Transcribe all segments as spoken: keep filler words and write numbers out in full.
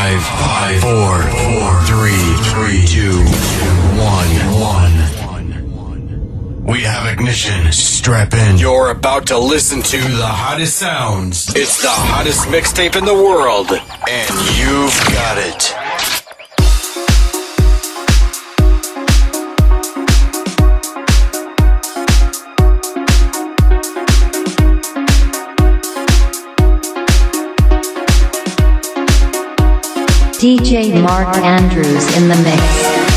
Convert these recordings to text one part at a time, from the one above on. Five, five, four, four, three, three, two, one, one. We have ignition. Strap in. You're about to listen to the hottest sounds. It's the hottest mixtape in the world, and you've got it. D J Mark Andrews in the mix.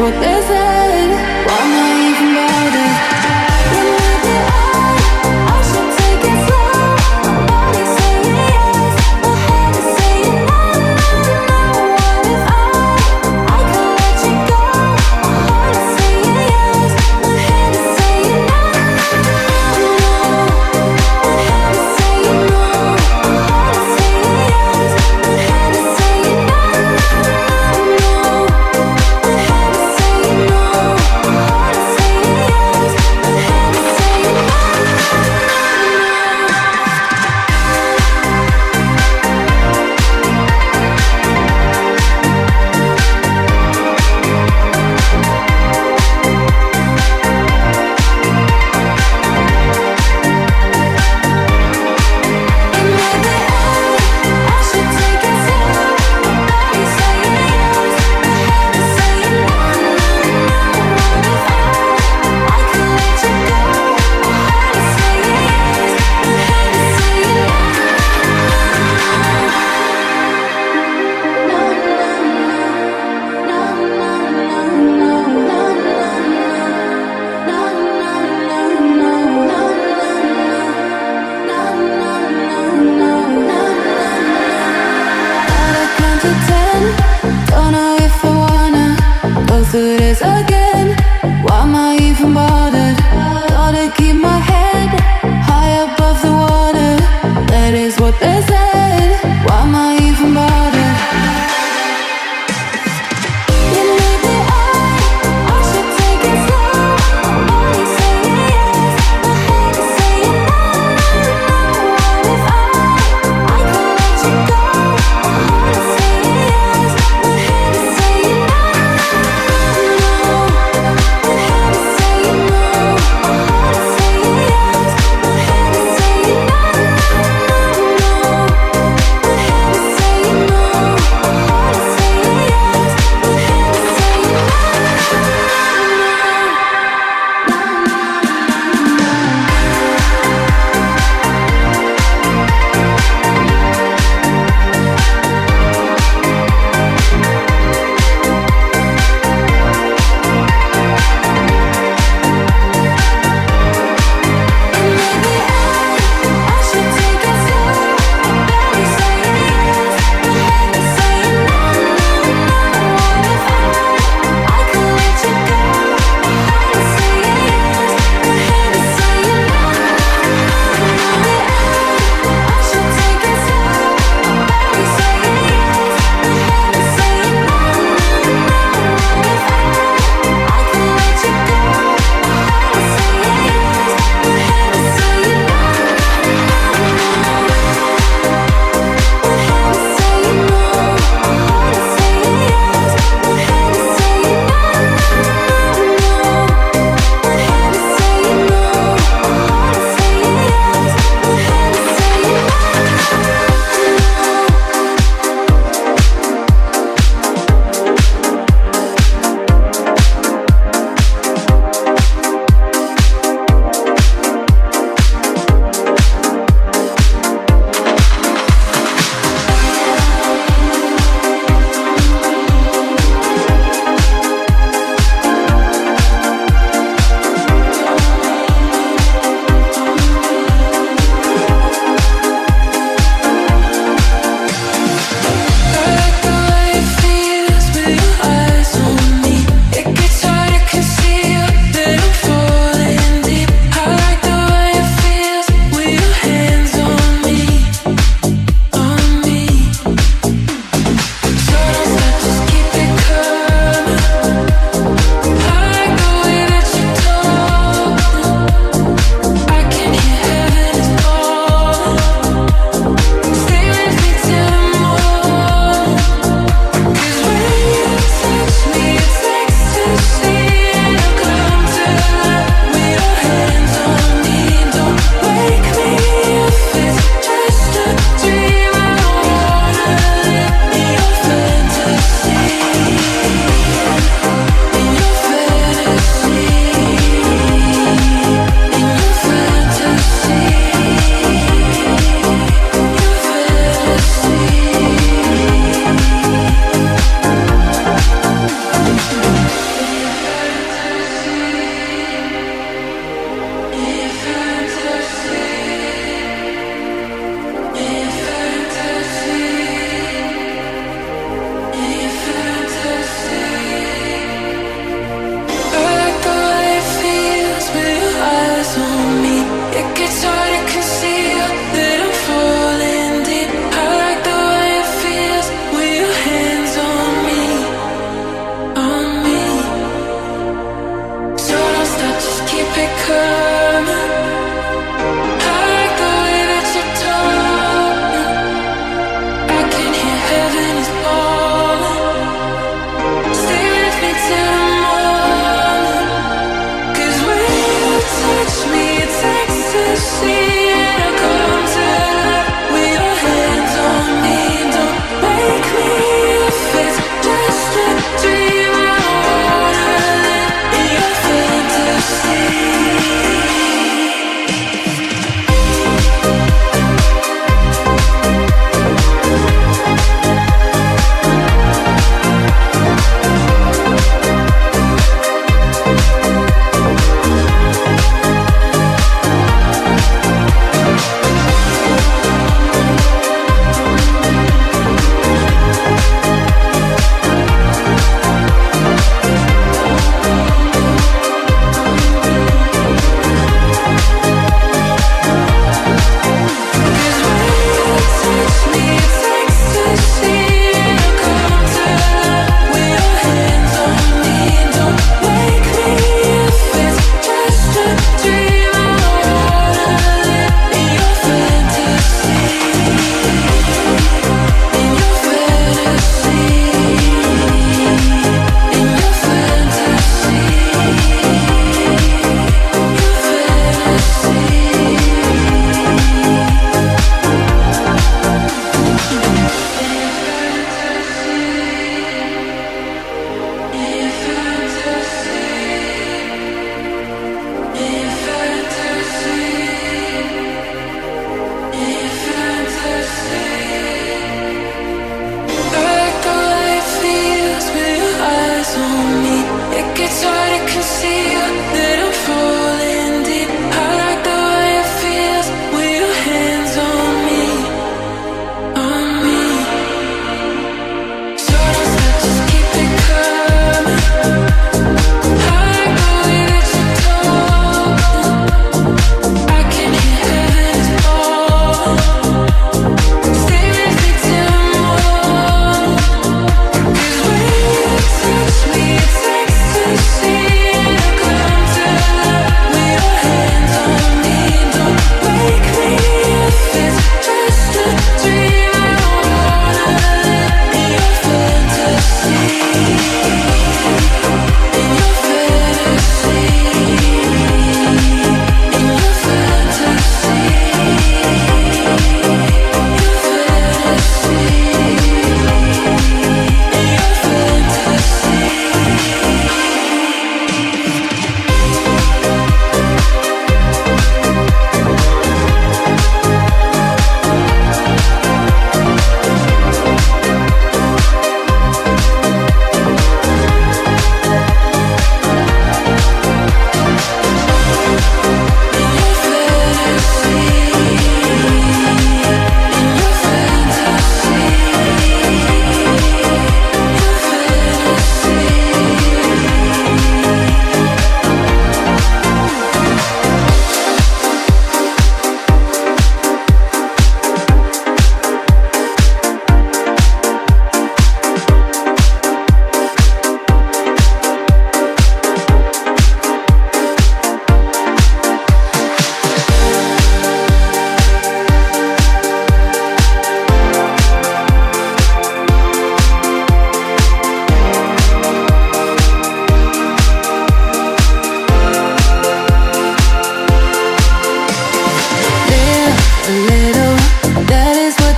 what they said. Why am I even bothered?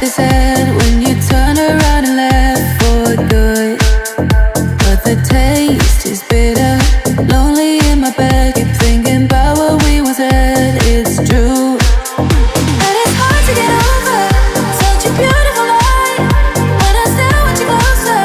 is sad when you turn around and laugh for good, but the taste is bitter. Lonely in my bed, keep thinking about what we once had. It's true, and it's hard to get over such a beautiful life when I still want you closer.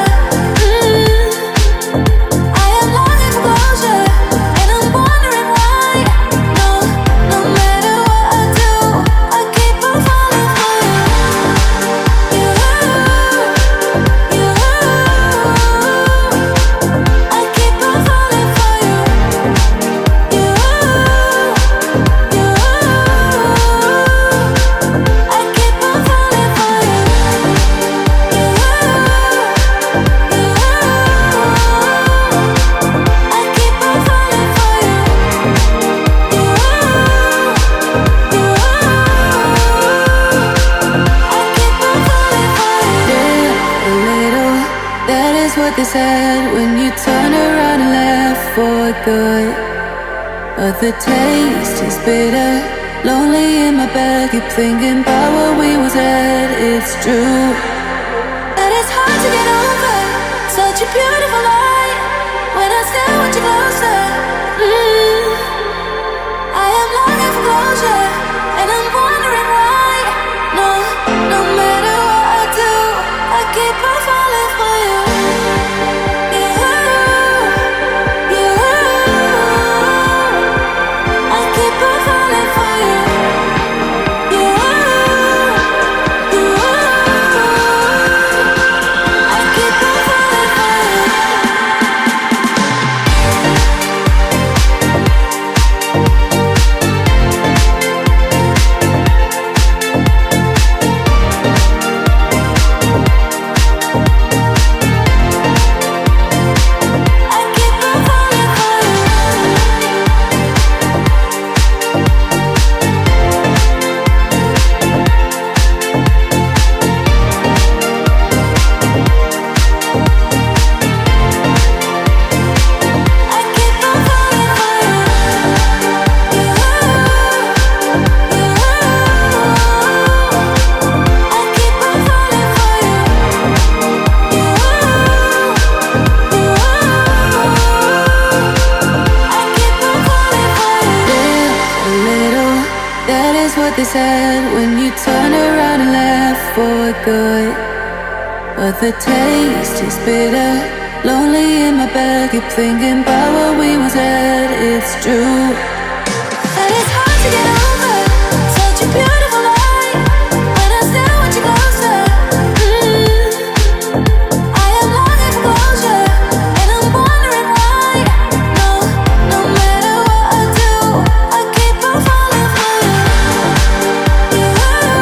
Mm-hmm. I am longing for closure, and I'm wondering why. No, no matter what I do, I keep on falling for you. You, you, I keep on falling for you. You, you, I keep on falling for you. I keep on falling for you. A little, that is what they said when you turn around and left for good, but the taste is bitter. Lonely in my bed, keep thinking about what we once had. It's true, and it's hard to get over such a beautiful life when I still want you closer. Mm. I am longing for closure, and I'm wondering why. No, no matter what I do, I keep on falling for you. You, you, I keep on falling for you. You, you, I keep on falling for you. I keep on falling for you. I keep on falling for you. You, you, I keep on falling for you. You, you, I keep on falling for you. A little, that is what they said when you turn around and laugh for good, but the taste is bitter. Lonely in my bed, keep thinking about what we once had. It's true, and it's hard to get over such a beautiful life when I still want you closer. Mm. I am longing for closure, and I'm wondering why. No, no matter what I do, I keep on falling for you. You, you, I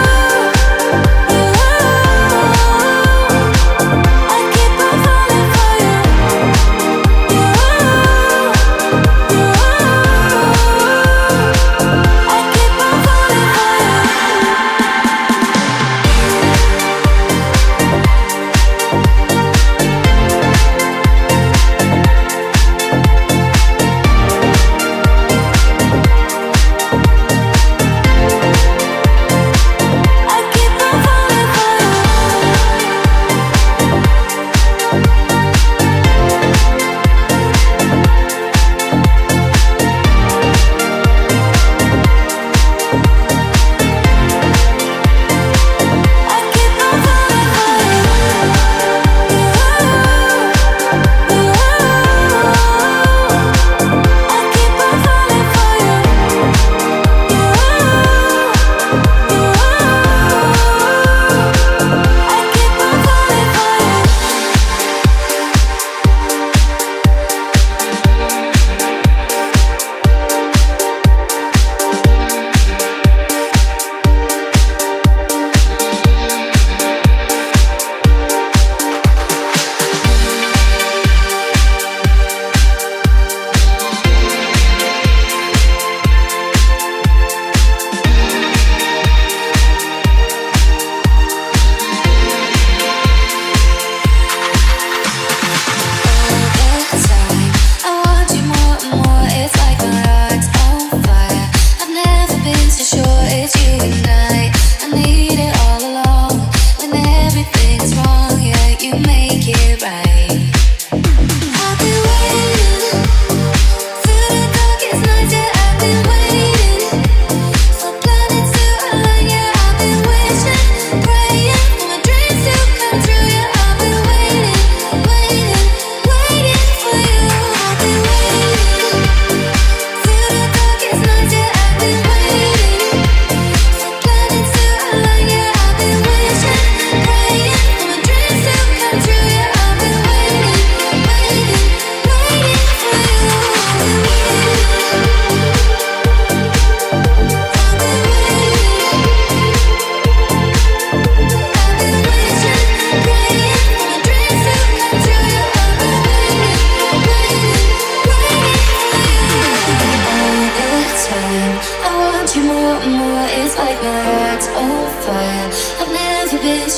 keep on falling for you. You, you, I keep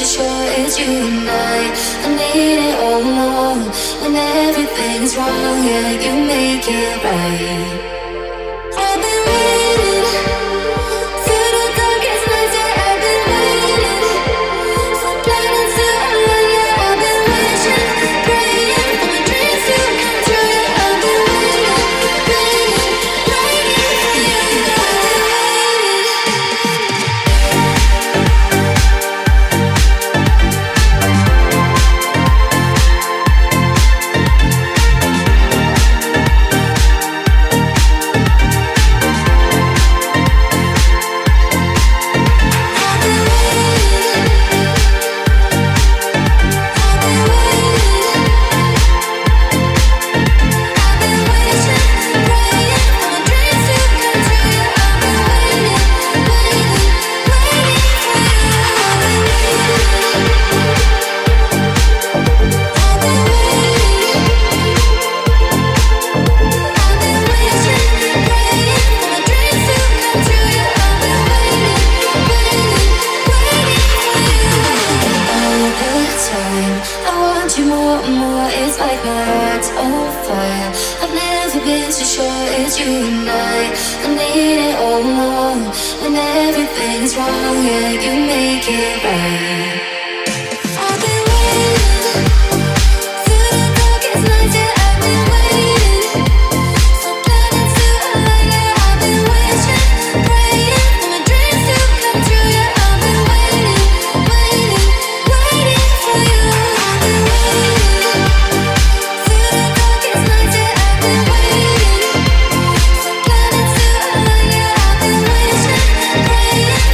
sure it's you and I. I need it all along. When everything's wrong, yeah, you make it right. Until you, I've been waiting.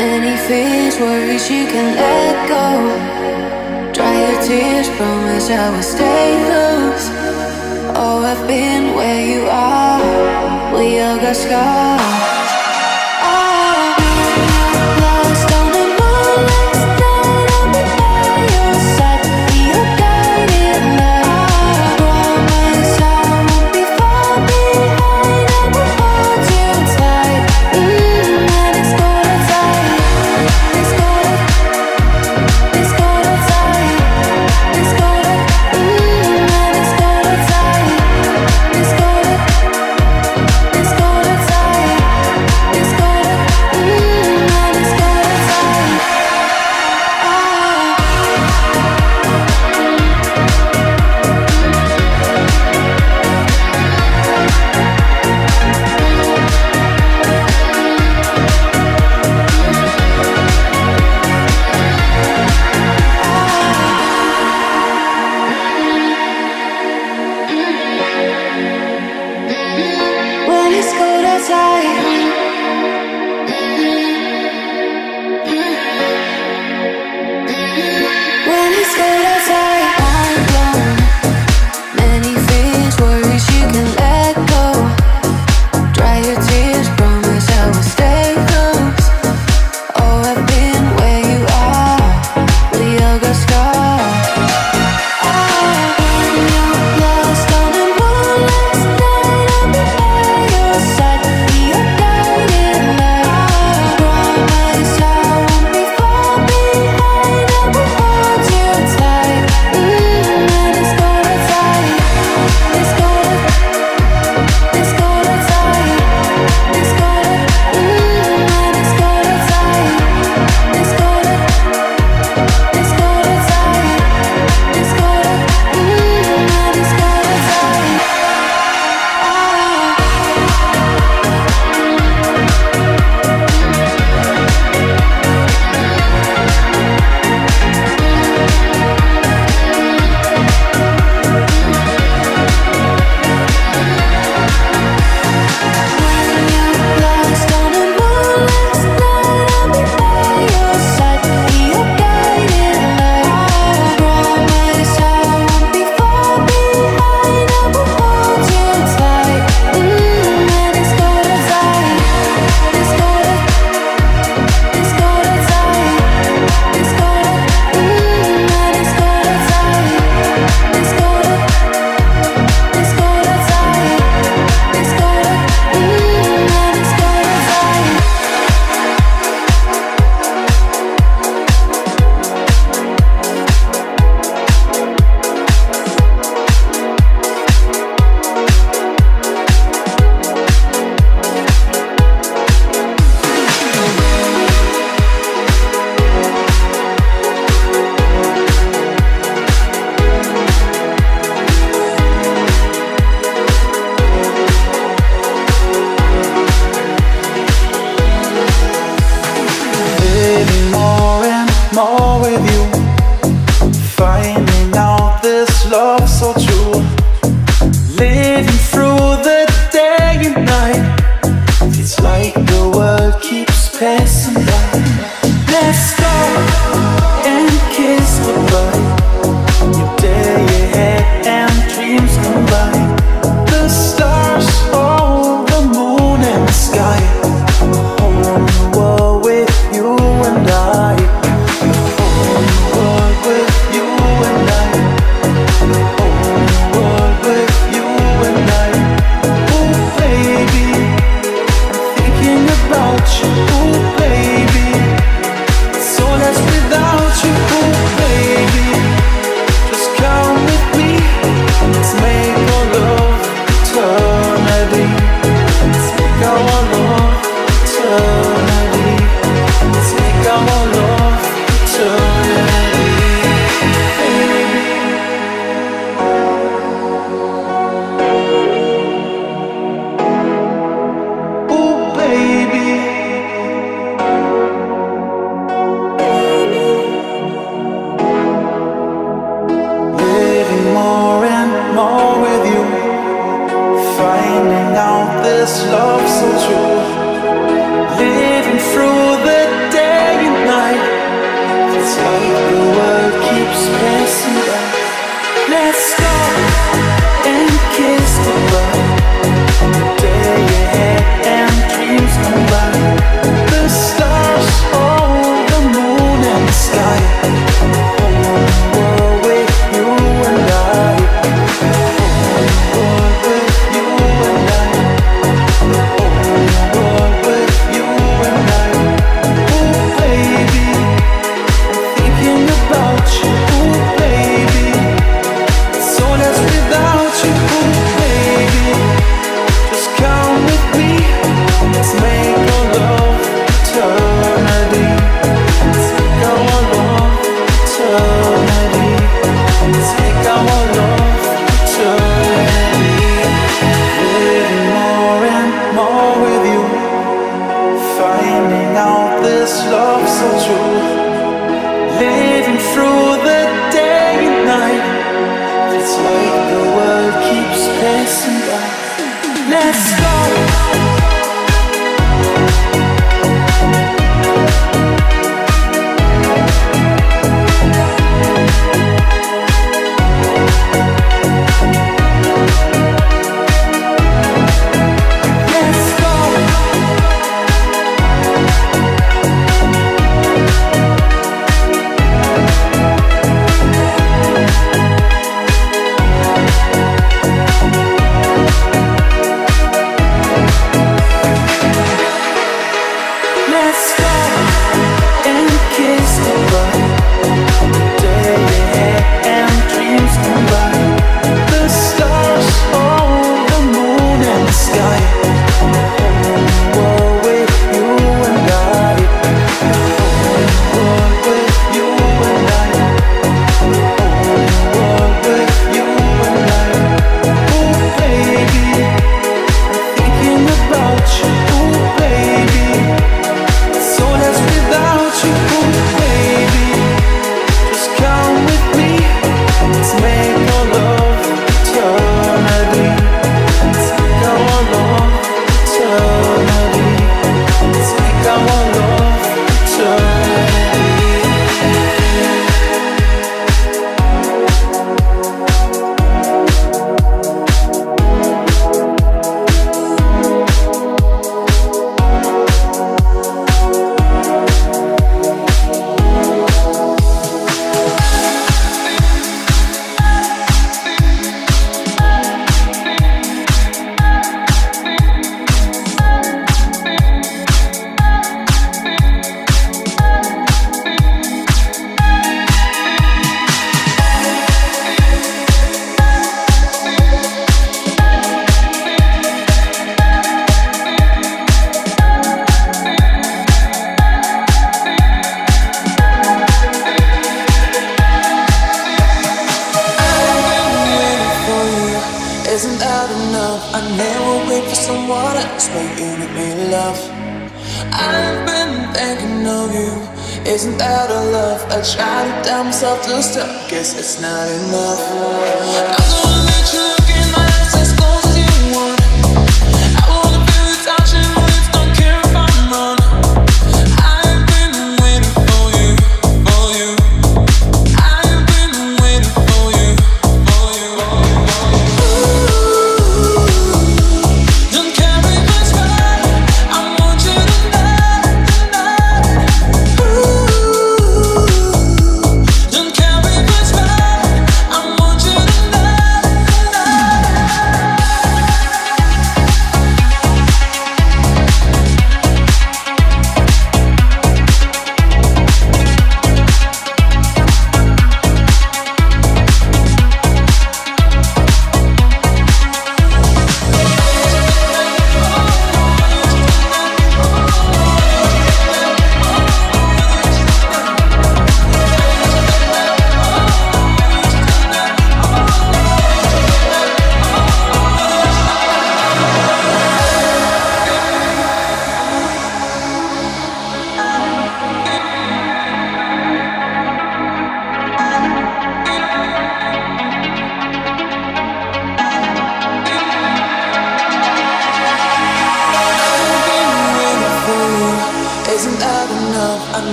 Many fears, worries you can let go. Dry your tears, promise I will stay close. Oh, I've been where you are. We all got scars. This love so true, living through the day.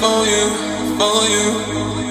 For you, for you.